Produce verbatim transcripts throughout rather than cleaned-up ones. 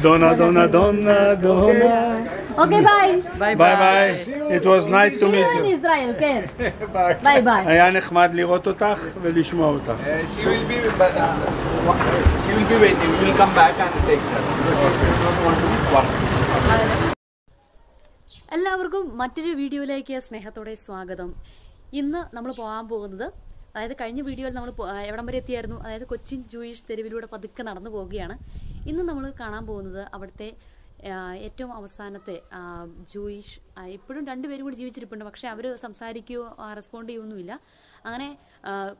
Dona, Dona, Dona, Dona. Okay, bye. Bye, bye. It was nice to meet you. See you in Israel, okay? Bye, bye. Bye. היה נחמד לראות אותך ולשמוע אותך. She will be, but she will be waiting. We will come back and take her. എല്ലാവർക്കും മറ്റൊരു വീഡിയോയിലേക്ക് സ്നേഹത്തോടെ സ്വാഗതം. ഇന്ന് നമ്മൾ പോകാൻ പോകുന്നത്, അതായത് കഴിഞ്ഞ വീഡിയോയിൽ നമ്മൾ എവിടം വരെ എത്തിയായിരുന്നു, അതായത് കൊച്ചിൻ ജൂയിഷ് തെരുവിലൂടെ പതുക്കെ നടന്നു പോവുകയാണ്. ഇന്ന് നമ്മൾ കാണാൻ പോകുന്നത് അവിടുത്തെ ഏറ്റവും അവസാനത്തെ ജൂയിഷ്, ഇപ്പോഴും രണ്ടുപേരും കൂടി ജീവിച്ചിരിപ്പുണ്ട്, പക്ഷേ അവർ സംസാരിക്കുകയോ റെസ്പോണ്ട് ചെയ്യുമൊന്നുമില്ല. അങ്ങനെ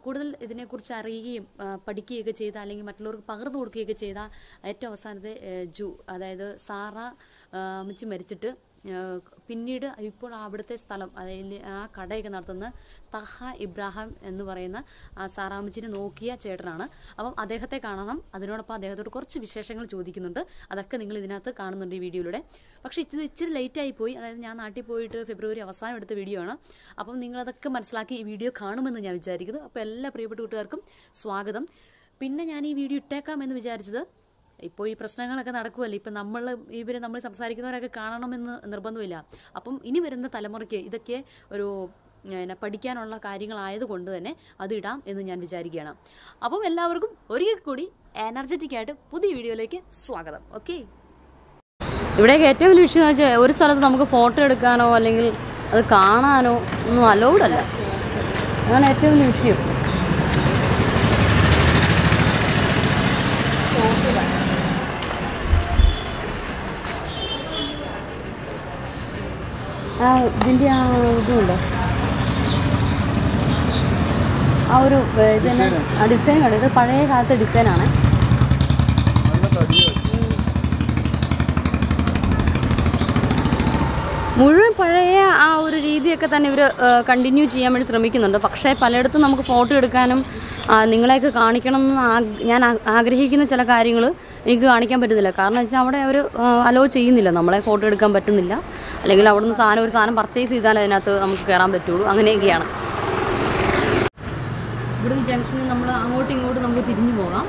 കൂടുതൽ ഇതിനെക്കുറിച്ച് അറിയുകയും പഠിക്കുകയൊക്കെ ചെയ്ത, അല്ലെങ്കിൽ മറ്റുള്ളവർക്ക് പകർന്നു കൊടുക്കുകയൊക്കെ ചെയ്ത ഏറ്റവും അവസാനത്തെ ജൂ, അതായത് സാറ അമ്മച്ചി മരിച്ചിട്ട് പിന്നീട് ഇപ്പോൾ അവിടുത്തെ സ്ഥലം, അതായത് ആ കടയൊക്കെ നടത്തുന്ന തഹ ഇബ്രാഹിം എന്ന് പറയുന്ന ആ സാറാമച്ചിനെ നോക്കിയ ചേട്ടനാണ്. അപ്പം അദ്ദേഹത്തെ കാണണം. അതിനോടൊപ്പം അദ്ദേഹത്തോട് കുറച്ച് വിശേഷങ്ങൾ ചോദിക്കുന്നുണ്ട്. അതൊക്കെ നിങ്ങൾ ഇതിനകത്ത് കാണുന്നുണ്ട് ഈ വീഡിയോയിലൂടെ. പക്ഷേ ഇത് ഇച്ചിരി ലേറ്റായി പോയി. അതായത് ഞാൻ നാട്ടിൽ പോയിട്ട് ഫെബ്രുവരി അവസാനം എടുത്ത വീഡിയോ ആണ്. അപ്പം നിങ്ങളതൊക്കെ മനസ്സിലാക്കി ഈ വീഡിയോ കാണുമെന്ന് ഞാൻ വിചാരിക്കുന്നു. അപ്പോൾ എല്ലാ പ്രിയപ്പെട്ട കൂട്ടുകാർക്കും സ്വാഗതം. പിന്നെ ഞാൻ ഈ വീഡിയോ ഇട്ടേക്കാം എന്ന് വിചാരിച്ചത്, ഇപ്പോൾ ഈ പ്രശ്നങ്ങളൊക്കെ നടക്കുമല്ലോ, ഇപ്പം നമ്മൾ ഇവരെ നമ്മൾ സംസാരിക്കുന്നവരൊക്കെ കാണണമെന്ന് നിർബന്ധമില്ല. അപ്പം ഇനി വരുന്ന തലമുറയ്ക്ക് ഇതൊക്കെ ഒരു എന്നാ പഠിക്കാനുള്ള കാര്യങ്ങളായതുകൊണ്ട് തന്നെ അതിടാം എന്ന് ഞാൻ വിചാരിക്കുകയാണ്. അപ്പം എല്ലാവർക്കും ഒരിക്കൽ കൂടി എനർജറ്റിക്കായിട്ട് പുതിയ വീഡിയോയിലേക്ക് സ്വാഗതം. ഓക്കെ, ഇവിടെയൊക്കെ ഏറ്റവും വലിയ വിഷയം എന്ന് വെച്ചാൽ ഒരു സ്ഥലത്ത് നമുക്ക് ഫോട്ടോ എടുക്കാനോ അല്ലെങ്കിൽ അത് കാണാനോ ഒന്നും അലൗഡല്ല. അങ്ങനെ ഏറ്റവും വലിയ വിഷയം. ആ ഇതിൻ്റെ ആ ഇതുണ്ടോ, ആ ഒരു ഇതന്നെ ആ ഡിസൈൻ കണ്ടു. ഇത് പഴയ കാലത്തെ ഡിസൈനാണ്. മുഴുവൻ പഴയ ആ ഒരു രീതിയൊക്കെ തന്നെ ഇവർ കണ്ടിന്യൂ ചെയ്യാൻ വേണ്ടി ശ്രമിക്കുന്നുണ്ട്. പക്ഷേ പലയിടത്തും നമുക്ക് ഫോട്ടോ എടുക്കാനും നിങ്ങളെയൊക്കെ കാണിക്കണം എന്ന് ഞാൻ ആഗ്രഹിക്കുന്ന ചില കാര്യങ്ങൾ എനിക്ക് കാണിക്കാൻ പറ്റുന്നില്ല. കാരണം വെച്ചാൽ അവിടെ അവർ അലോ ചെയ്യുന്നില്ല, നമ്മളെ ഫോട്ടോ എടുക്കാൻ പറ്റുന്നില്ല. അല്ലെങ്കിൽ അവിടെ നിന്ന് സാധനം ഒരു സാധനം പർച്ചേസ് ചെയ്താൽ അതിനകത്ത് നമുക്ക് കയറാൻ പറ്റുള്ളൂ. അങ്ങനെയൊക്കെയാണ്. ഇവിടുന്ന് ജംഗ്ഷനിൽ നമ്മൾ അങ്ങോട്ടും ഇങ്ങോട്ടും നമുക്ക് തിരിഞ്ഞു പോകാം.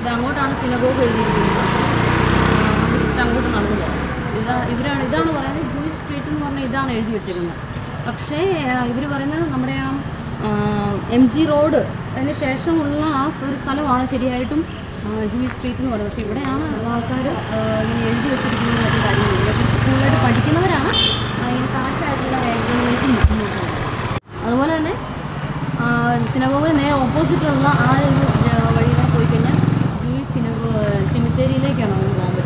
ഇത് അങ്ങോട്ടാണ് സിനഗോഗ് എഴുതിയിരിക്കുന്നത്. നമ്മൾ ജസ്റ്റ് അങ്ങോട്ട് നടന്നു പോകാം. ഇതാ ഇവരാണ് ഇതാണ് പറയുന്നത് ജൂയിഷ് സ്ട്രീറ്റ് എന്ന് പറഞ്ഞാൽ ഇതാണ് എഴുതി വെച്ചിരുന്നത്. പക്ഷേ ഇവർ പറയുന്നത് നമ്മുടെ ആ എം ജി റോഡ് അതിന് ശേഷമുള്ള ആ ഒരു സ്ഥലമാണ് ശരിയായിട്ടും ജൂയിഷ് സ്ട്രീറ്റ് എന്ന് പറയുന്നത്. പക്ഷേ ഇവിടെയാണ് ആൾക്കാർ ഇങ്ങനെ എഴുതി വെച്ചിരിക്കുന്ന മറ്റു കാര്യങ്ങളില്ല. സ്കൂളിലായിട്ട് പഠിക്കുന്നവരാണ് ഇങ്ങനെ കറക്റ്റായിട്ടുള്ള മേഖലകളിലേക്ക് നിൽക്കുന്നത്. അതുപോലെ തന്നെ സിനഗോഗിന് നേരെ ഓപ്പോസിറ്റുള്ള ആ ഒരു വഴി കൂടെ പോയി കഴിഞ്ഞാൽ ജൂയിഷ് സിനഗോ സെമിത്തേരിയിലേക്കാണ് നമുക്ക് പോകാൻ പറ്റുന്നത്.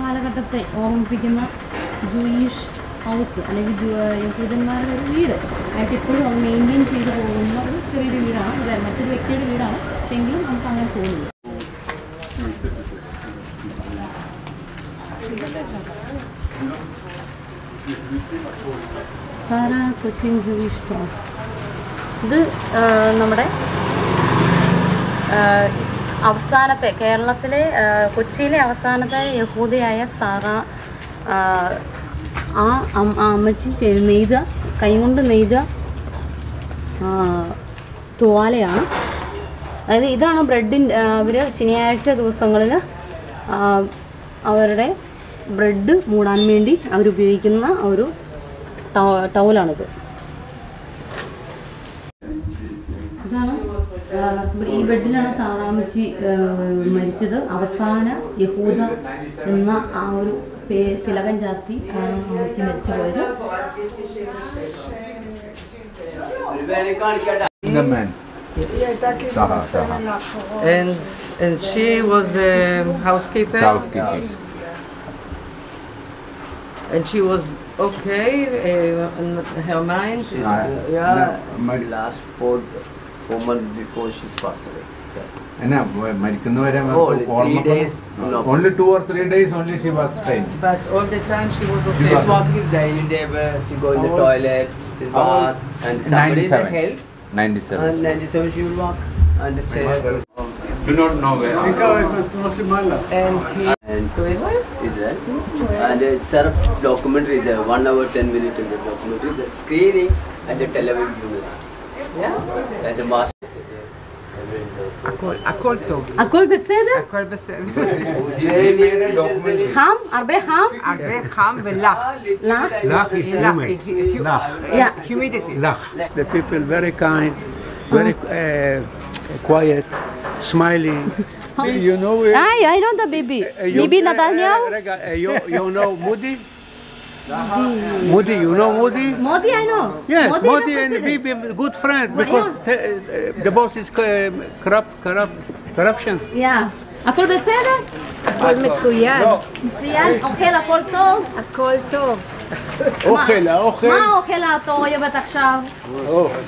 കാലഘട്ടത്തെ ഓർമ്മിപ്പിക്കുന്ന ജൂയിഷ് ഹൗസ് അല്ലെങ്കിൽ യഹൂദന്മാരുടെ ഒരു വീട് ആയിട്ട് ഇപ്പോഴും അത് മെയിൻറ്റെയിൻ ചെയ്ത് പോകുന്ന ഒരു ചെറിയൊരു വീടാണ്. അല്ല, മറ്റൊരു വ്യക്തിയുടെ വീടാണ്. പക്ഷേ എങ്കിലും നമുക്ക് അങ്ങനെ തോന്നുന്നു. Sarah Cochin Jewish town. ഇത് നമ്മുടെ അവസാനത്തെ കേരളത്തിലെ കൊച്ചിയിലെ അവസാനത്തെ യഹൂദയായ സാറ ആ അമ്മച്ചി നെയ്ത കൈകൊണ്ട് നെയ്ത തുവാലയാണ്. അതായത് ഇതാണ് ബ്രെഡിൻ്റെ, അവർ ശനിയാഴ്ച ദിവസങ്ങളിൽ അവരുടെ ബ്രെഡ് മൂടാൻ വേണ്ടി അവരുപയോഗിക്കുന്ന ഒരു ടൗലാണിത്. ഇതാണ് ഈ ബെഡിലാണ് സാറാമച്ചി മരിച്ചത്. അവസാന യഹൂദ എന്ന ആ ഒരു പേ തിലകൻ ചാർത്തി അമ്മച്ചി മരിച്ചു പോയത്. And she was okay uh, in her mind. She's, uh, yeah, no, my last four, four months before she's passed away. So. And now, only three days. No. Only two or three days only she was fine. But all the time she was okay. She was walking daily, day, she go in the toilet. the bath, and somebody that helped. ninety-seven. And ninety-seven she will walk on the chair. Do not know where. And he and to Israel? Israel. And it's a documentary there, one hour, ten minutes in the documentary, the screening at the Tel Aviv University. Yeah? At the master. הכל טוב. הכל בסדר? הכל בסדר. חם? הרבה חם? הרבה חם ולח. לח? לח is humid. לח. Humidity. לח. The people very kind, very quiet, smiling. You know... איי, I know the baby. ביבי נתניהו? רגע, you know מודי? Modi, you know Modi? Modi, I know. Yes, Modi, Modi and Bibi are good friends because yeah. the boss is corrupt, corrupt, corruption. Yeah. הכל בסדר? הכל מצוין. מצוין? אוכל הכל טוב? הכל טוב. אוכל, האוכל? מה האוכל את אוהבת עכשיו?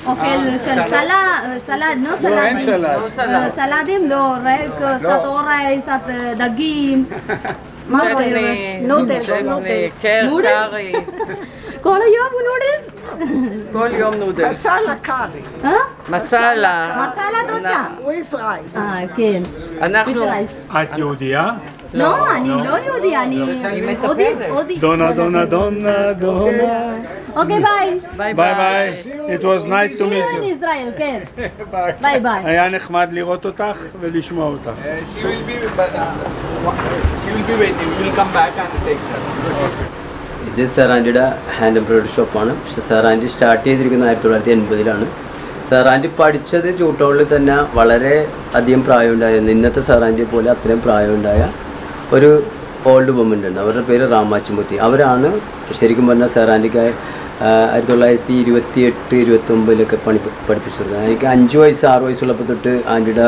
אוכל של סלד, סלד, לא סלד. לא, אין סלד. סלדים לא, רק קצת אורז, קצת דגים. צ'טני, צ'טני, קרי. כל היום נודלס? כל יום נודלס. מסאלה קרי. מסאלה. מסאלה דוסה. וויז רייס. כן. אנחנו... את יהודייה? לא, אני לא יהודייה, אני הודית, הודית. דונה, דונה, דונה, דונה. אוקיי, ביי. ביי ביי. It was nice to meet you. שיהיה לישראל, כן. ביי ביי. היה נחמד לראות אותך ולשמוע אותך. She will be... She will be waiting. We will come back and take her. This Sarandi da hand embroidery shop ആണ്. Sarandi start ചെയ്തിരിക്കുന്നത് ആയിരത്തി തൊള്ളായിരത്തി എൺപതിലാണ്. Sarandi പഠിച്ചത് ചൂട്ടോളിൽ തന്നെ വളരെ അധികം പ്രായം ഉണ്ടായിരുന്നു. ഇന്നത്തെ Sarandi പോലെ അത്രയും പ്രായം ഉണ്ടായ ഒരു ഓൾഡ് വുമൻ ഉണ്ട്. അവരുടെ പേര് രാമാചിമുത്തി. അവരാണ് ശരിക്കും പറഞ്ഞാൽ സാറാൻഡിക്കായി ആയിരത്തി തൊള്ളായിരത്തി ഇരുപത്തി എട്ട് ഇരുപത്തി ഒമ്പതിലൊക്കെ പണി പഠിപ്പിച്ചിരുന്നത്. എനിക്ക് അഞ്ച് വയസ്സ് ആറ് വയസ്സുള്ളപ്പോൾ തൊട്ട് ആൻറ്റിയുടെ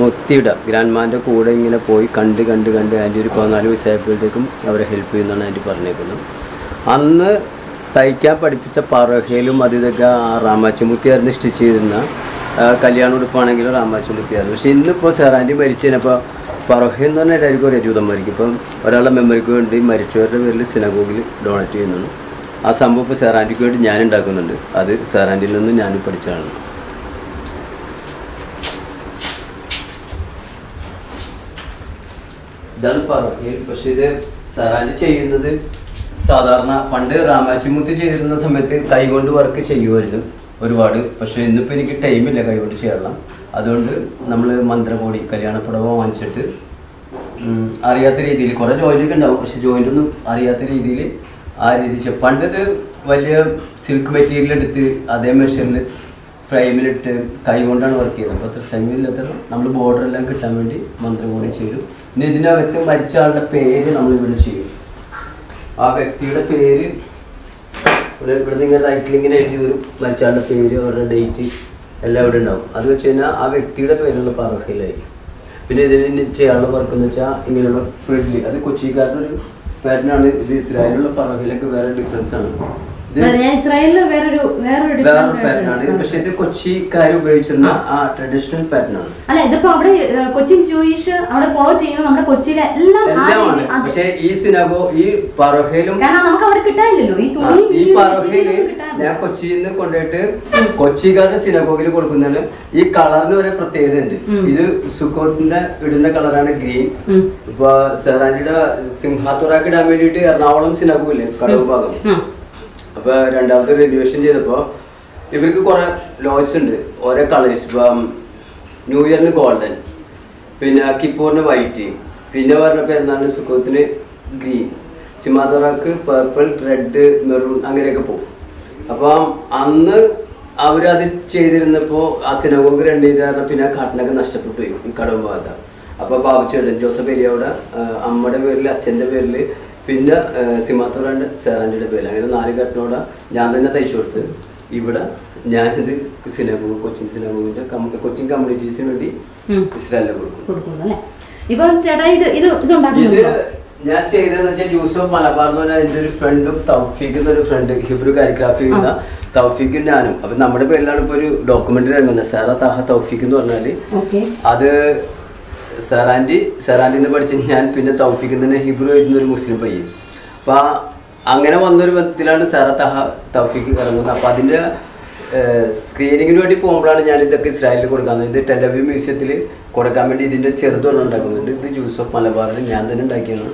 മുത്തിയുടെ ഗ്രാൻഡ് മാൻ്റെ കൂടെ ഇങ്ങനെ പോയി കണ്ട് കണ്ട് കണ്ട് ആൻറ്റി ഒരു പതിനാല് വയസ്സായപ്പോഴത്തേക്കും അവരെ ഹെൽപ്പ് ചെയ്യുന്നതാണ് ആൻറ്റി പറഞ്ഞേക്കുന്നത്. അന്ന് തയ്ക്കാൻ പഠിപ്പിച്ച പറഹയിലും അത് ഇതൊക്കെ ആ രാമാചിമുത്തിയായിരുന്നു സ്റ്റിച്ച് ചെയ്തിരുന്ന കല്യാണ ഉടുപ്പാണെങ്കിലും രാമാചിമുത്തിയായിരുന്നു. പക്ഷേ ഇന്നിപ്പോൾ സാറാൻറ്റി മരിച്ചതിനപ്പോൾ പറഹ എന്ന് പറഞ്ഞാൽ എല്ലാവർക്കും ഒരു അജൂതം മരിക്കും. ഇപ്പം ഒരാളുടെ മെമ്മറിക്ക് വേണ്ടി മരിച്ചവരുടെ പേരിൽ സിനഗോഗിൽ ഡൊണേറ്റ് ചെയ്യുന്നുണ്ട്. ആ സംഭവം ഇപ്പോൾ സാറാൻറ്റിക്ക് വേണ്ടി ഞാൻ ഉണ്ടാക്കുന്നുണ്ട്. അത് സാറാൻറ്റിയിൽ നിന്ന് ഞാനും പഠിച്ചതാണ്. ഇതാണ് പറഹയിൽ. പക്ഷേ ഇത് സാറാൻറ്റി ചെയ്യുന്നത് സാധാരണ പണ്ട് രാമാചിമുത്തി ചെയ്തിരുന്ന സമയത്ത് കൈകൊണ്ട് വർക്ക് ചെയ്യുമായിരുന്നു ഒരുപാട്. പക്ഷേ ഇന്നിപ്പോൾ എനിക്ക് ടൈമില്ല കൈകൊണ്ട് ചെയ്യാനുള്ള. അതുകൊണ്ട് നമ്മൾ മന്ത്രകോടി കല്യാണപ്പുടവ വാങ്ങിച്ചിട്ട് അറിയാത്ത രീതിയിൽ കുറേ ജോയിൻ്റൊക്കെ ഉണ്ടാവും. പക്ഷേ ജോയിൻ്റൊന്നും അറിയാത്ത രീതിയിൽ ആ രീതി പണ്ടത് വലിയ സിൽക്ക് മെറ്റീരിയൽ എടുത്ത് അതേ മെഷീനിൽ ഫ്രെയിമിലിട്ട് കൈ കൊണ്ടാണ് വർക്ക് ചെയ്തത്. അപ്പോൾ അത്ര സമയമില്ലാത്ത നമ്മൾ ബോർഡറെല്ലാം കിട്ടാൻ വേണ്ടി മന്ത്രകോടി ചെയ്തു. പിന്നെ ഇതിനകത്ത് മരിച്ച ആളുടെ പേര് നമ്മളിവിടെ ചെയ്യും. ആ വ്യക്തിയുടെ പേര് ഇവിടെ ഇവിടുന്ന് ഇങ്ങനെ റൈറ്റിൽ ഇങ്ങനെ എഴുതി വരും. മരിച്ച ആളുടെ പേര് അവരുടെ ഡേറ്റ് എല്ലാം ഇവിടെ ഉണ്ടാവും. അത് വെച്ച് കഴിഞ്ഞാൽ ആ വ്യക്തിയുടെ പേരുള്ള പറഹയിലായി. പിന്നെ ഇതിന് ചെയ്യാനുള്ള വർക്ക് എന്ന് വെച്ചാൽ ഇങ്ങനെയുള്ള ഫ്രിഡ്ലി അത് കൊച്ചിക്കാരുടെ ഒരു പാറ്റേണാണ്. ഇത് ഇസ്രായേലിലുള്ള പറഹയിലൊക്കെ വേറെ ഡിഫറൻസ് ആണ്. പക്ഷെ ഇത് കൊച്ചിക്കാർ ഉപയോഗിച്ചിരുന്ന ആ ട്രഡീഷണൽ പാറ്റേൺ ആണ്. അല്ല ഇതിപ്പോ അവിടെ കൊച്ചിൻ ജൂയിഷ് അവിടെ ഫോളോ ചെയ്യുന്ന നമ്മുടെ കൊച്ചിയിലെ എല്ലാം. പക്ഷെ ഈ സിനഗോ ഈ പറഹയിലും നമുക്ക് അവിടെ കിട്ടാനില്ലല്ലോ ഈ തുണി. ഈ പറഹയില് ഞാൻ കൊച്ചിയിൽ നിന്ന് കൊണ്ടുപോയിട്ട് കൊച്ചിക്കാരുടെ സിനഗോഗിൽ കൊടുക്കുന്നതിന് ഈ കളറിന് വരെ പ്രത്യേകത ഉണ്ട്. ഇത് സുക്കോത്തിന്റെ ഇടുന്ന കളറാണ് ഗ്രീൻ. ഇപ്പൊ സാറാൻജിയുടെ സിംഹാത്തുറാക്ക് ഇടാൻ വേണ്ടിയിട്ട് എറണാകുളം സിനഗോഗില്ലേ കടവ് ഭാഗം. അപ്പൊ രണ്ടാമത്തെ റെന്യൂവേഷൻ ചെയ്തപ്പോ ഇവർക്ക് കുറെ ലോസ് ഉണ്ട്, ഓരോ കളേഴ്സ്. ഇപ്പം ന്യൂ ഇയറിന് ഗോൾഡൻ, പിന്നെ കിപ്പൂറിന് വൈറ്റ്, പിന്നെ പറഞ്ഞപ്പോ എന്താണ് സുഖത്തിന് ഗ്രീൻ, സിമാതോറാക്ക് പേർപ്പിൾ, റെഡ്, മെറൂൺ അങ്ങനെയൊക്കെ പോകും. അപ്പം അന്ന് അവരത് ചെയ്തിരുന്നപ്പോ ആ സിനഗോഗ് രണ്ട് ചെയ്തായിരുന്നു. പിന്നെ ആ കാട്ടിനൊക്കെ നഷ്ടപ്പെട്ടു പോയി ഈ കടവ് ഭാഗത്താണ്. അപ്പൊ ബാബുച്ചേട്ടൻ ജോസഫ് ഏരിയയുടെ അമ്മയുടെ പേരിൽ അച്ഛൻ്റെ പേരിൽ പിന്നെ സിമാത്തോറാൻ്റെ സാറാൻറ്റിയുടെ പേര് അങ്ങനെ നാല് കെട്ടിനോടെ ഞാൻ തന്നെ തയ്ച്ചു കൊടുത്ത് ഇവിടെ ഞാനിത് സിനഗോഗ് കൊച്ചിൻ സിനഗോഗിൻ്റെ കൊച്ചിൻ കമ്മ്യൂണിറ്റീസിന് വേണ്ടി ഇസ്രായേലിനെ കൊടുക്കും. ഇത് ഞാൻ ചെയ്തതെന്ന് വെച്ചാൽ ജൂസഫ് മലബാർ എന്ന് പറഞ്ഞാൽ എൻ്റെ ഒരു ഫ്രണ്ടും തൗഫീഖ് എന്നൊരു ഫ്രണ്ട് ഹിബ്രു കാലിഗ്രാഫി ചെയ്യുന്ന തൗഫീഖും ഞാനും. അപ്പം നമ്മുടെ പേരിലാണ് ഇപ്പോൾ ഒരു ഡോക്യുമെൻ്ററി ഇറങ്ങുന്നത് സാറാ താഹ തൗഫീഖ് എന്ന് പറഞ്ഞാൽ. അത് സാറാൻറ്റി സാറാൻറ്റിന്ന് പഠിച്ച ഞാൻ പിന്നെ തൗഫീഖിൽ തന്നെ ഹിബ്രു എഴുതുന്ന ഒരു മുസ്ലിം പയ്യൻ. അപ്പോൾ ആ അങ്ങനെ വന്നൊരു ബന്ധത്തിലാണ് സാർ തഹ തൗഫീഖ് ഇറങ്ങുന്നത്. അപ്പോൾ അതിൻ്റെ സ്ക്രീനിങ്ങിന് വേണ്ടി പോകുമ്പോഴാണ് ഞാനിതൊക്കെ ഇസ്രായേലിൽ കൊടുക്കുന്നത്. ഇത് ടെലവി മ്യൂസിയത്തിൽ കൊടുക്കാൻ വേണ്ടി ഇതിൻ്റെ ചെറുതൊന്നും ഉണ്ടാക്കുന്നുണ്ട്. ഇത് ജ്യൂസ് ഓഫ് മലബാറിൽ ഞാൻ തന്നെ ഉണ്ടാക്കിയാണ്.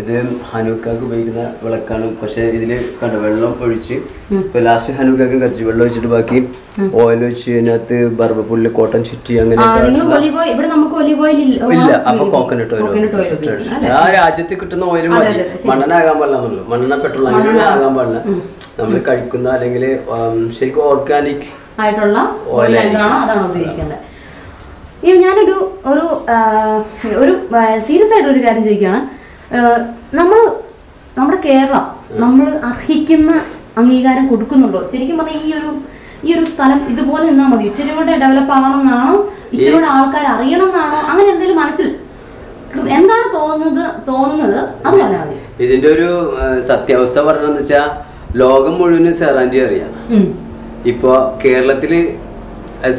ഇത് ഹനൂക്കാക്ക് ഉപയോഗിക്കുന്ന വിളക്കാണ്. പക്ഷേ ഇതിൽ കണ്ട വെള്ളം ഒഴിച്ച് ഇപ്പോൾ ലാസ്റ്റ് ഹനൂക്കാക്ക് കത്തിച്ച് വെള്ളം ഒഴിച്ചിട്ട് ബാക്കി ഓയിൽ ഒഴിച്ച് അതിനകത്ത് ബർബപ്പുല്ല് കോട്ടൺ ചുറ്റി അങ്ങനെ ഇല്ല. അപ്പോൾ കോക്കനട്ട് ഓയിൽ ആ രാജ്യത്ത് കിട്ടുന്ന ഓയിൽ മതി. മണ്ണെണ്ണ ആകാൻ പാടില്ല, മണ്ണെണ്ണ പെട്രോൾ അങ്ങനെ ആകാൻ പാടില്ല. നമ്മൾ കഴിക്കുന്ന അല്ലെങ്കിൽ ശരിക്കും ഓർഗാനിക് ആയിട്ടുള്ള ഓയിൽ അതാണ് ഉപയോഗിക്കുന്നത്. ഞാനൊരു ഒരു ഒരു സീരിയസ് ആയിട്ട് ഒരു കാര്യം ചോദിക്കുകയാണ്. നമ്മൾ നമ്മുടെ കേരളം നമ്മൾ അർഹിക്കുന്ന അംഗീകാരം കൊടുക്കുന്നുണ്ടോ? ശരിക്കും പറഞ്ഞാൽ ഈ ഒരു ഈ ഒരു സ്ഥലം ഇതുപോലെ നിന്നാൽ മതി, ഇച്ചിരി കൂടെ ഡെവലപ്പ് ആവണം എന്നാണോ, ഇച്ചിരി കൂടെ ആൾക്കാർ അറിയണം എന്നാണോ, അങ്ങനെ എന്തെങ്കിലും മനസ്സിൽ എന്താണ് തോന്നുന്നത് തോന്നുന്നത് അത് പറഞ്ഞാൽ മതി. ഇതിന്റെ ഒരു സത്യാവസ്ഥ പറഞ്ഞെന്ന് വെച്ചാൽ ലോകം മുഴുവനും സെറാൻ്റെ അറിയാം. ഇപ്പോൾ കേരളത്തിൽ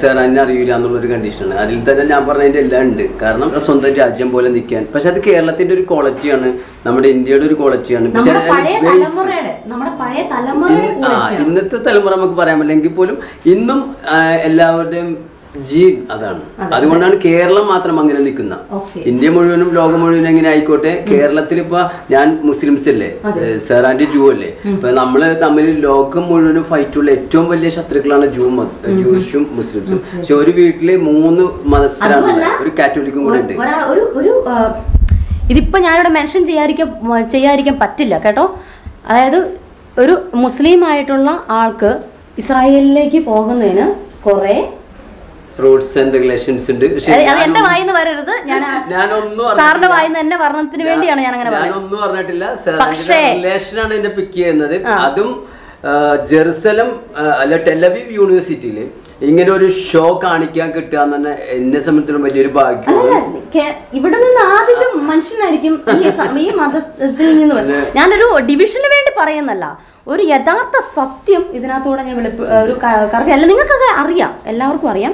സെറാൻ്റെ അറിയില്ല എന്നുള്ളൊരു കണ്ടീഷനാണ്. അതിൽ തന്നെ ഞാൻ പറഞ്ഞതിൻ്റെ എല്ലാം ഉണ്ട്. കാരണം സ്വന്തം രാജ്യം പോലെ നിൽക്കാൻ. പക്ഷെ അത് കേരളത്തിൻ്റെ ഒരു ക്വാളിറ്റിയാണ്, നമ്മുടെ ഇന്ത്യയുടെ ഒരു ക്വാളിറ്റിയാണ്. പക്ഷെ ഇന്നത്തെ തലമുറ നമുക്ക് പറയാൻ പറ്റില്ലെങ്കിൽ പോലും ഇന്നും എല്ലാവരുടെയും ജീൻ അതാണ്. അതുകൊണ്ടാണ് കേരളം മാത്രം അങ്ങനെ നിൽക്കുന്ന. ഇന്ത്യ മുഴുവനും ലോകം മുഴുവനും എങ്ങനെ ആയിക്കോട്ടെ, കേരളത്തിൽ ഇപ്പൊ ഞാൻ മുസ്ലിംസ് അല്ലേ, സെറാൻ്റെ ജൂ അല്ലേ, ഇപ്പൊ നമ്മള് തമ്മിൽ ലോകം മുഴുവനും ഫൈറ്റുള്ള ഏറ്റവും വലിയ ശത്രുക്കളാണ് ജൂ മത ജൂഷും മുസ്ലിംസും. പക്ഷെ ഒരു വീട്ടില് മൂന്ന് മതസ്ഥരാണ്, ഒരു കാത്തോലിക്കും കൂടെ ഉണ്ട്. ഇതിപ്പോ ഞാനിവിടെ മെൻഷൻ ചെയ്യാതിരിക്കാൻ ചെയ്യാതിരിക്കാൻ പറ്റില്ല കേട്ടോ. അതായത് ഒരു മുസ്ലിം ആയിട്ടുള്ള ആൾക്ക് ഇസ്രായേലിലേക്ക് പോകുന്നതിന് കുറെ റൂൾസ് ആൻഡ് റെഗുലേഷൻസ് ഉണ്ട്. എന്റെ വായിന്ന് വരരുത്, ഞാൻ സാറിന്റെ വായിന്ന് എന്റെ വർണ്ണത്തിന് വേണ്ടിയാണ് ഞാൻ അങ്ങനെ ഞാനൊന്നും പറഞ്ഞിട്ടില്ല. പക്ഷേ റെഗുലേഷനാണ് എന്നെ പിക്ക് ചെയ്യുന്നത്. അതും ജെറുസലം അല്ല ടെലവീവ് യൂണിവേഴ്സിറ്റിയിൽ ഇങ്ങനെ ഒരു ഷോ കാണിക്കാൻ കിട്ടുക എന്ന് തന്നെ എന്നെ സംബന്ധിച്ചിടത്തോളം വലിയൊരു ഭാഗ്യമാണ്. ഇവിടെ നിന്ന് ആദ്യം മനുഷ്യനായിരിക്കും ഈ മതത്തിൽ നിന്ന്. ഞാനൊരു ഡിവിഷന് വേണ്ടി പറയുന്നല്ല, ഒരു യഥാർത്ഥ സത്യം ഇതിനകത്തൂടെ ഞാൻ വെളുപ്പ് ഒരു കറക്റ്റ് അല്ല, നിങ്ങൾക്കൊക്കെ അറിയാം, എല്ലാവർക്കും അറിയാം.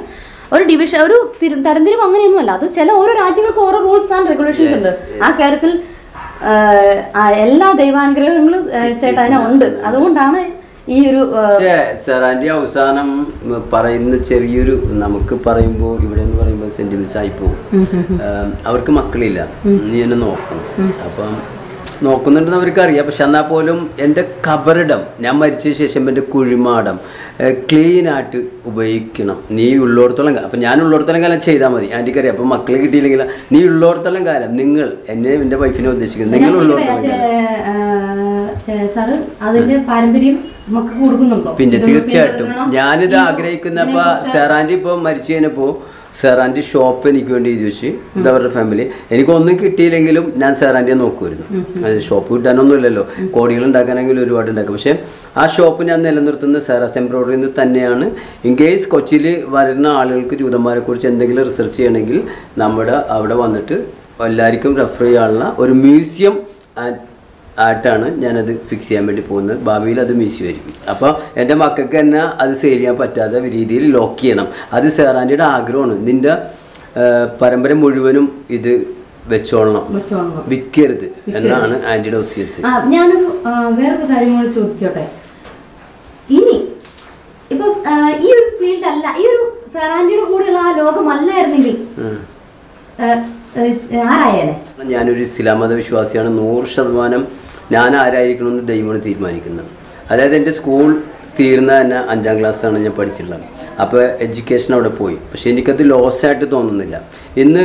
ഒരു ഡിവിഷൻ ഒരു തരംതിരിവ് അങ്ങനെയൊന്നും അല്ല. അത് ചില ഓരോ രാജ്യങ്ങൾക്ക് ഓരോ റൂൾസ് ആൻഡ് റെഗുലേഷൻസ് ഉണ്ട്. ആ കാര്യത്തിൽ എല്ലാ ദൈവാനുഗ്രഹങ്ങളും ചേട്ടാ അതിനുണ്ട്. അതുകൊണ്ടാണ് ഈ ഒരു സാറാൻ്റെ അവസാനം പറയുന്ന ചെറിയൊരു നമുക്ക് പറയുമ്പോൾ ഇവിടെ എന്ന് പറയുമ്പോൾ സെന്റിമെന്റ്സ് ആയിപ്പോവും. അവർക്ക് മക്കളില്ല, നീ എന്നെ നോക്കണം. അപ്പം നോക്കുന്നുണ്ടെന്ന് അവർക്കറിയാം. പക്ഷെ എന്നാൽ പോലും എൻ്റെ കബറിടം, ഞാൻ മരിച്ചതിന് ശേഷം എൻ്റെ കുഴിമാടം ക്ലീനായിട്ട് ഉപയോഗിക്കണം. നീ ഉള്ളോടത്തോളം കാലം, അപ്പം ഞാൻ ഉള്ളോടത്തോളം കാലം ചെയ്താൽ മതി. ആൻറ്റിക്കറിയാം. അപ്പം മക്കളെ കിട്ടിയില്ലെങ്കിൽ നീ ഉള്ളോടത്തോളം കാലം, നിങ്ങൾ എന്നെ എൻ്റെ വൈഫിനെ ഉദ്ദേശിക്കുന്നത്, നിങ്ങൾ ഉള്ളോടത്തോളം പിന്നെ തീർച്ചയായിട്ടും ഞാനിത് ആഗ്രഹിക്കുന്നപ്പോൾ സെറാൻ്റെ ഇപ്പോൾ മരിച്ചു കഴിഞ്ഞപ്പോൾ സെറാൻ്റെ ഷോപ്പ് എനിക്ക് വേണ്ടി എഴുതി വെച്ച് ഇതവരുടെ ഫാമിലി. എനിക്കൊന്നും കിട്ടിയില്ലെങ്കിലും ഞാൻ സെറാൻ്റെ നോക്കുമായിരുന്നു. അത് ഷോപ്പ് കിട്ടാനൊന്നും ഇല്ലല്ലോ, കോടികൾ ഉണ്ടാക്കാനെങ്കിലും ഒരുപാട് ഉണ്ടാക്കും. പക്ഷേ ആ ഷോപ്പ് ഞാൻ നിലനിർത്തുന്ന സെറാസ് എംബ്രോയിഡറിയിൽ നിന്ന് തന്നെയാണ്. ഇൻ കേസ് കൊച്ചിയിൽ വരുന്ന ആളുകൾക്ക് ജൂതന്മാരെ കുറിച്ച് എന്തെങ്കിലും റിസർച്ച് ചെയ്യണമെങ്കിൽ നമ്മുടെ അവിടെ വന്നിട്ട് എല്ലാവർക്കും റെഫർ ചെയ്യാനുള്ള ഒരു മ്യൂസിയം ആയിട്ടാണ് ഞാനത് ഫിക്സ് ചെയ്യാൻ വേണ്ടി പോകുന്നത്. ഭാവിയിൽ അത് മ്യൂസിയം ആയിരിക്കും. അപ്പോൾ എൻ്റെ മക്കൾക്ക് തന്നെ അത് സെയിൽ ചെയ്യാൻ പറ്റാത്ത രീതിയിൽ ലോക്ക് ചെയ്യണം. അത് സെറാൻ്റെ ആഗ്രഹമാണ്. നിൻ്റെ പരമ്പര മുഴുവനും ഇത് വെച്ചോളണം, വിൽക്കരുത് എന്നാണ് ആൻറ്റിയുടെ വസീയത്ത്. ഞാനൊരു വേറൊരു കാര്യം കൂടി ചോദിച്ചോട്ടെ. ഇനി ഇപ്പം ഈ ഒരു ഫീൽഡ് അല്ല, ഈ ഒരു സെറാൻ്റെ കൂടെയുള്ള ആ ലോകമല്ലായിരുന്നെങ്കിൽ ആരായാലേ? ഞാനൊരു ഇസ്ലാം മതവിശ്വാസിയാണ്. നൂറ് ശതമാനം ഞാൻ ആരായിരിക്കണമെന്ന് ദൈവമാണ് തീരുമാനിക്കുന്നത്. അതായത് എൻ്റെ സ്കൂൾ തീർന്ന തന്നെ അഞ്ചാം ക്ലാസ്സാണ് ഞാൻ പഠിച്ചിട്ടുള്ളത്. അപ്പോൾ എഡ്യൂക്കേഷൻ അവിടെ പോയി. പക്ഷേ എനിക്കത് ലോസായിട്ട് തോന്നുന്നില്ല. ഇന്ന്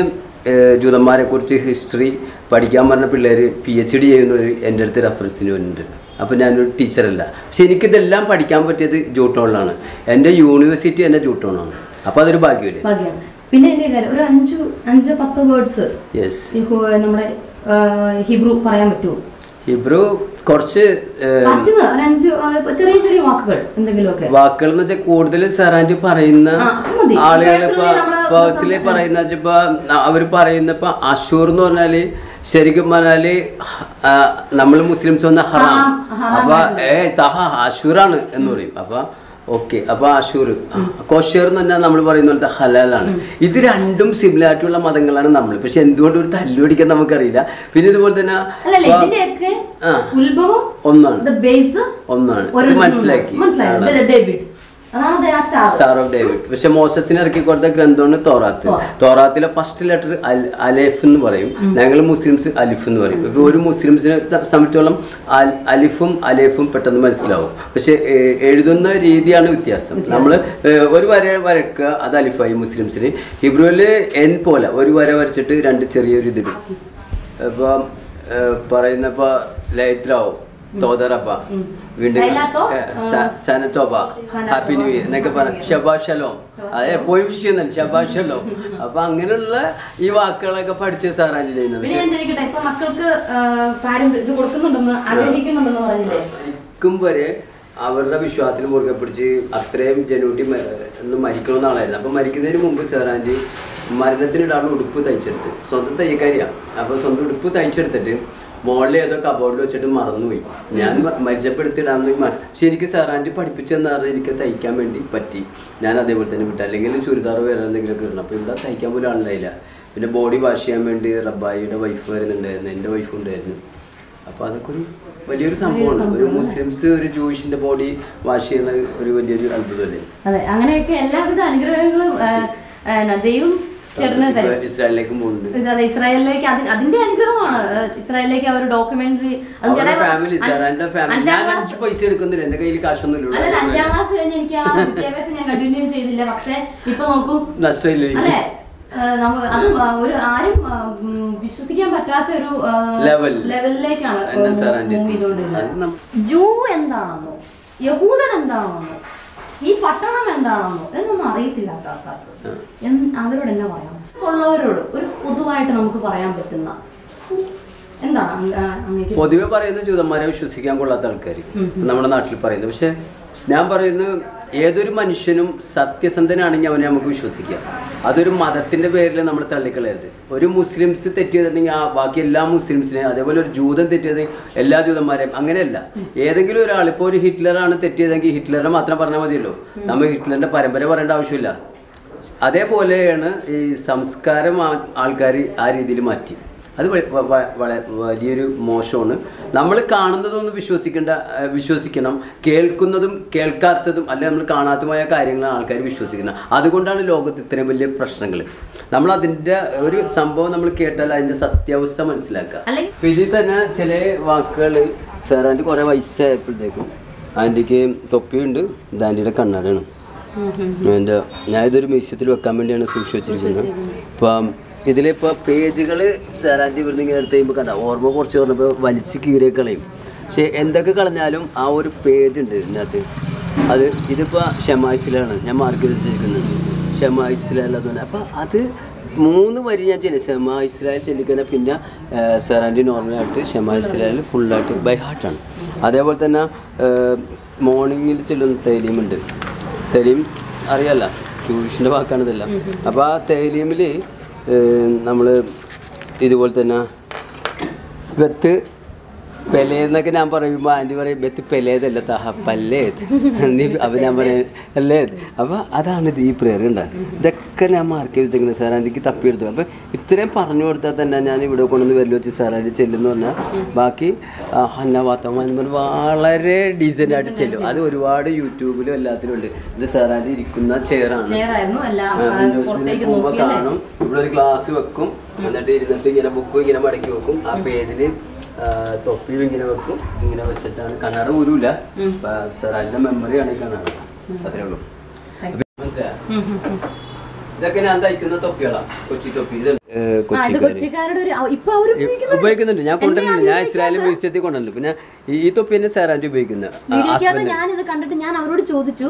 ജൂതന്മാരെക്കുറിച്ച് ഹിസ്റ്ററി പഠിക്കാൻ പറഞ്ഞ പിള്ളേർ പി എച്ച് ഡി ചെയ്യുന്നവർ എൻ്റെ അടുത്ത് റെഫറൻസിന് വേണ്ടിയിട്ട്. അപ്പോൾ ഞാനൊരു ടീച്ചറല്ല. പക്ഷേ എനിക്കിതെല്ലാം പഠിക്കാൻ പറ്റിയത് ജൂട്ടോണിലാണ്. എൻ്റെ യൂണിവേഴ്സിറ്റി എൻ്റെ ജൂട്ടോണാണ്. അപ്പോൾ അതൊരു ഭാഗ്യമില്ലേ. പിന്നെ എൻ്റെ കാര്യം ഒരു അഞ്ചു അഞ്ചോ പത്തോ വേർഡ്സ് നമ്മുടെ ഹിബ്രു പറയാൻ പറ്റുമോ? ഹിബ്രു കുറച്ച് ചെറിയ ചെറിയ വാക്കുകൾ എന്തെങ്കിലുമൊക്കെ വാക്കുകൾ എന്ന് വെച്ചാൽ കൂടുതൽ സെറാൻ്റെ പറയുന്ന ആളുകളെ പേഴ്സണലി പറയുന്ന വെച്ചപ്പോൾ അവർ പറയുന്നപ്പോൾ അഷൂർ എന്ന് പറഞ്ഞാൽ ശരിക്കും പറഞ്ഞാൽ നമ്മൾ മുസ്ലിംസ് വന്ന ഹറാം. അപ്പം ഏ തഹ അഷൂറാണ് എന്ന് പറയും. അപ്പം Oke, apa asur? Kosher nanya, namun baru itu halalan. Itu random similar itu lah matangalan namun. Pesen dua dua itu halu di kita makarida. Pilih itu boleh na. Alah, ini apa? Ulbo? Omnan. The base? Omnan. Manslaki. Manslaki. The David. Nama dia Star. Star of David. Pesen Moses ini harus kita grandonnya Taurat. Taurat itu first letter alifun baru. Nanggalu Muslim sih alifun baru. Orang Muslim sih sambil tulam alifum alifum pertanda masalah. Pesen Edunnya ini dia anu utiasam. Namun, orang baru baru ke ada alifai Muslim sini. Hebrew le N pola. Orang baru baru ceritanya dua ceria itu dulu. Apa, parahnya apa leidrao, taudara apa, winda, sanato apa, happy new year. Naga parah, Shabbat Shalom. Aye, positional Shabbat Shalom. Apa angin lah, iwa akal aga percaya sahaja ni. Biar anjari kita apa makhluk parim itu korang tu nama, ada ni ke nama orang ni. Kumpare. Awalnya bismillah sini mula pergi, akhirnya jenuti mari kalau nak ada, apa mari kita ni mungkin seorang je, mari nanti ni dalam udupu tak ikhlas tu, sondang tak ikhaya, apa sondang udupu tak ikhlas tu, modal itu kabel itu cedum maranui, ni anu mari jepit tu dalam tu mar, sini ke seorang je pergi pecah nara ni kita ikhaya mandi, pati, ni anu deh berita ni berita, lengan curi daru yang anu kita kerana pun dah ikhaya boleh anu laila, ini body bahasa mandi, rabai, ini wife, ini ini wife pun dah ni, apa anu kuri? Beliau itu sampul, orang Muslim sih orang Jewish ini body washing orang orang beliau itu albudan. Ada, angannya ke, semua itu anugerah itu, na Dewi, cerita itu. Israel ke mulu. Israel, Israel ke, adin adin dia anugerah mana? Israel ke, orang documentary. Orang family, orang family. Anjang mas, poisi itu kandil, nak ini kasihan dulu. Ada, anjang mas, ni kita, kita biasanya continue je, tidak maksudnya, ini pun aku. Nasrul lagi. Ada. Namu, anu, orang orang bismillah yang berita itu level level lek kan, movie itu ada. Jew enda anu, Yahuda enda anu, ini Patana enda anu, itu mana hari itu laga laga. Yang anggur orang mana bayam? Kalau orang orang, orang udah itu namu keparayam betul na. Enda ang anggur. Podiwe paraya itu juga mara bismillah yang kita latar kiri. Nama orang atlet paraya itu, biasa. Nama paraya itu. Yaitu orang manusia itu satu sendirian anehnya mana yang mungkin susah. Aduh orang madat tiada berlalu, nama kita lekal ada. Orang Muslim sih tertiada dengan apa? Semua Muslim sih, ada orang Judan tertiada, semua Judan marah, angin ada. Yaitu kalau orang Alipori Hitler ana tertiada dengan Hitler, nama kita pernah madilu. Nama Hitler na parah, berapa orang dah usul lah. Ada boleh ana samskara ma alkari ari dili mati. Aduh pada pada liru motion. Nama kita kanan itu orang bersyukur kita bersyukur kita. Kelak kuna itu kelak kita itu alam kita kanan itu maya kaya orang alkali bersyukur kita. Aduh koran itu logat itu terima beli persoalan. Nama kita ini orang sambal nama kita adalah ini satya usaman silaga. Pijita na cale wakil seorang itu orang Malaysia perdeku. Adik ke topi itu dan dia kanan ada. Ada. Naya itu Malaysia itu recommended ana susu cerita. Ini lepas page kalau seorang di berdiri kita ini bukan orang orang cerita orang banyak sikit rekam. Se endak kalau ni alum, awal page ni nanti. Aduh, ini lepas sama istilah ni, nama arkitek ni. Sama istilah ni tu, apa? Aduh, tiga varian je ni sama istilah je ni kan? Pinnya seorang di normal ni, sama istilah ni full lah tu, by heartan. Aduh, apa tu na morning ni cerita telim ni, telim, arya lah, tu semua kan ada lah. Apa telim ni? Nampol itu bolten na, betul peled na kena ampar ibu mandi baru betul peled ada lata peled, ni abang ampar peled, apa ada ane di perairan dah, dekatnya amar ke ujengan sahaja kita perdu, apa itu parni orang tu na, ni bodoh kono tu berlucu sahaja celleno na, baki hanya watawan berwa alai design ada cello, aduh orang YouTube le, allah tu le, de sahaja ikutna cera, cera no allah, portai ke nokia le. Bulan kelas itu aku, mana diri nanti kita buku kita macam mana aku, apa ini topi kita macam aku, kita macam cerita kanan aku dulu lah, seraja memori ane kanan aku, betul belum? Maksudnya, dah kena anda ikut topi lah, koci topi itu. Koci kari. Koci kari itu orang, ipa orang pergi ke mana? Pergi ke mana? Saya konten, saya Israel Malaysia tu konten lupa. Ini topi ni saya rancu pergi ke mana? Video kita tu, saya itu konten tu, saya orang orang jodoh tu.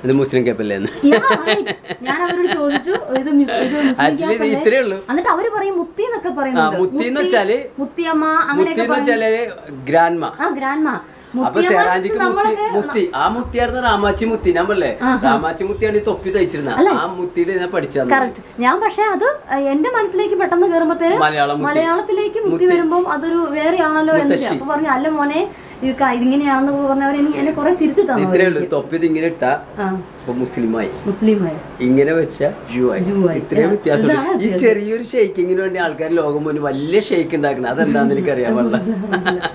Itu Muslim kepelanya. Ya, right. Saya orang orang jodoh tu, itu Muslim. Actually, itu Israel. Anda tahu orang orang mutti nak ke pergi mana? Mutti no cale. Mutti ama, angin nak ke pergi. Mutti no cale grandma. Ah, grandma. Apa seorang jika muti, muti, ah muti ada Ramachi muti, nama le, Ramachi muti ada topi tu ikhirna, ah muti le, saya pergi. Correct. Saya percaya itu, anda manusia lagi pertanda garam teri, Malayalam muti, Malayalam tu lagi muti berembom, aduh, very orang le, apa orang ni, alam mana? Ini kayak ini yang anda bawa warna ini, ini korang tirta tahu. Ini terlalu topi ini ta, muslimai. Muslimai. Ini apa sih? Juai. Juai. Ini terlalu tiada. Ini ceri orang shaking ini orang alkali logam ini malah shaking nak nada nada ni kerja malah.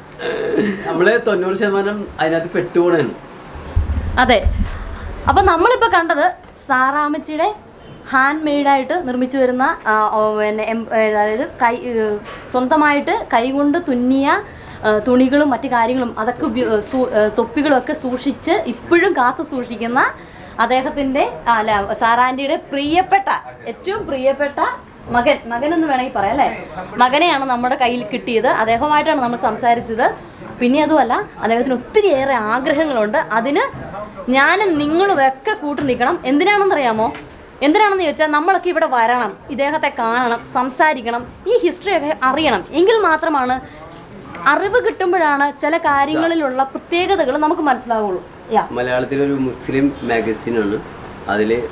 Amale tuh nur sih mana, ayat itu petualan. Ada. Apa nama lepas kan ada, Sarah amicide. Handmade itu, nurmicu itu na, itu kayu, sendiri itu kayu gundu tunnya, tunigalu mati karinggalu, adakku topigalu akak sursice, ippurun kata sursice na, adakah tinde, ala, Sarah ini itu priya peta, itu priya peta, magen, magen itu mana iparaya lah, magen ini anu, nama kita kayu kiti itu, adakah mana itu nama samsari itu, pinnya itu ala, adakah itu utri ayer, anggrahenggalu ada, adina, nyanan ninggalu akak kuat nikaram, endina anu ntar ya mo. Enderan anda yaitu, nama kita ini berada di dalam, ini kanan, samsari kanan, ini history kita arianam. Ingin matra mana, arifah kita berada, cila karinggalu lorla, pertega dagal, nama kita masalah ulu. Ya. Malaysia itu Muslim magazine ana, adile.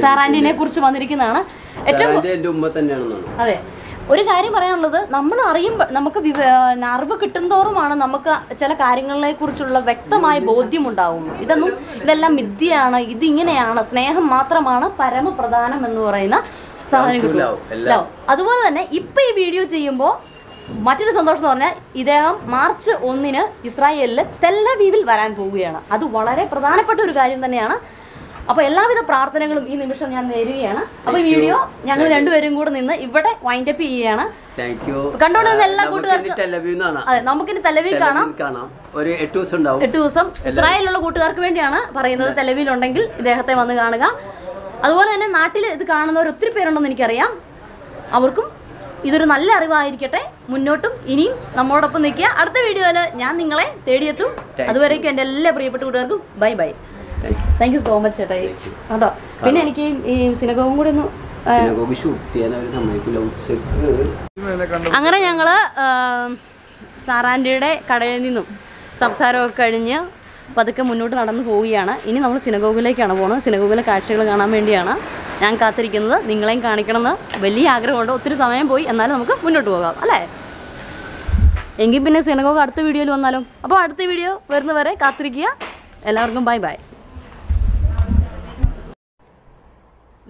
Sarani ne kurus mandiri kita ana. Sarani itu matan ana. Ada. Orang karing berada lada, nama ariam, nama kita arifah kita doru mana, nama kita cila karinggalu kurus lorla, vekta mai bodhi munda um. Ida nu. Dalam midi ana, ini ingin ana, senyum matra mana, paramu perdana mendorai na, sahaja itu. Lalu, aduh malah na, ippey video jembo, macam tu senang orangnya, ideham March ondi na Israel le, Tel Aviv beran bogi ana, aduh walare perdana petu urgayun dana ana, apa, semua itu prarthana gelum ini misalnya yang beri ana, apa video, yang kita dua beri guru ni na, ibadat wine tepi ana. Thank you. Kantor ni semua guru ada. Tel Aviv na. Ada, nama kita Tel Aviv kana. Orang itu sendau. Itu sem. Israel orang kotor kerja ni ana. Parah itu televis orang gil. Dah kata mana kan kan. Aduh orang ni nanti le itu kanan orang utri peron ni kerja. Aburkum. Itu orang nalil arwah airi kita. Munnotum ini. Nama orang pun dekya. Arta video le. Nyan ninggalai. Teri itu. Aduh orang ni nalil beri petu orang tu. Bye bye. Thank you so much setai. Ada. Pini ni kini sinaga orang orang tu. Sinaga bisu. Tiada orang sama ikut laut se. Anggaran yang kita saran dide kadai ni tu. Sabsara kerjanya, padahal munut naran hobi ana. Ini nama sinagoge lagi ana, bukan sinagoge lagi kaca lagi ana mandi ana. Yang kateri kena, ninggalin kani kena, beli agre orang tu, utri samanya boy, anala muka munut hoga, alai. Enggi pinnya sinagoge arti video lu analam. Apa arti video? Berna berai kateri kia, elargum bye bye.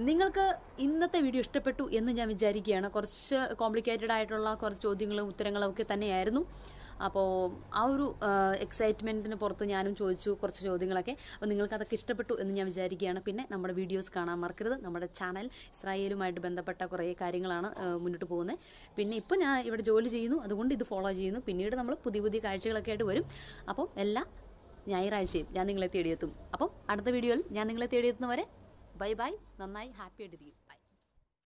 നിങ്ങൾക്ക് ഇന്നത്തെ video ഇഷ്ടപ്പെട്ടു എന്ന് ഞാൻ വിചാരിക്കുകയാണ്. കുറച്ച് complicated ആയിട്ടുള്ള കുറച്ച് ചോദ്യങ്ങളും ഉത്തരങ്ങളും ഒക്കെ തന്നെയായിരുന്നു. അപ്പോൾ ആ ഒരു എക്സൈറ്റ്മെൻറ്റിന് പുറത്ത് ഞാനും ചോദിച്ചു കുറച്ച് ചോദ്യങ്ങളൊക്കെ. അപ്പോൾ നിങ്ങൾക്ക് അതൊക്കെ ഇഷ്ടപ്പെട്ടു എന്ന് ഞാൻ വിചാരിക്കുകയാണ്. പിന്നെ നമ്മുടെ വീഡിയോസ് കാണാൻ മറക്കരുത്. നമ്മുടെ ചാനൽ ഇസ്രായേലുമായിട്ട് ബന്ധപ്പെട്ട കുറേ കാര്യങ്ങളാണ് മുന്നോട്ട് പോകുന്നത്. പിന്നെ ഇപ്പോൾ ഞാൻ ഇവിടെ ജോലി ചെയ്യുന്നു, അതുകൊണ്ട് ഇത് ഫോളോ ചെയ്യുന്നു. പിന്നീട് നമ്മൾ പുതിയ പുതിയ കാഴ്ചകളൊക്കെ ആയിട്ട് വരും. അപ്പോൾ എല്ലാ ഞായറാഴ്ചയും ഞാൻ നിങ്ങളെ തേടിയെത്തും. അപ്പോൾ അടുത്ത വീഡിയോയിൽ ഞാൻ നിങ്ങളെ തേടിയെത്തുന്നവരെ ബൈ ബൈ. നന്നായി ഹാപ്പി ആയിട്ടിരിക്കും. ബൈ.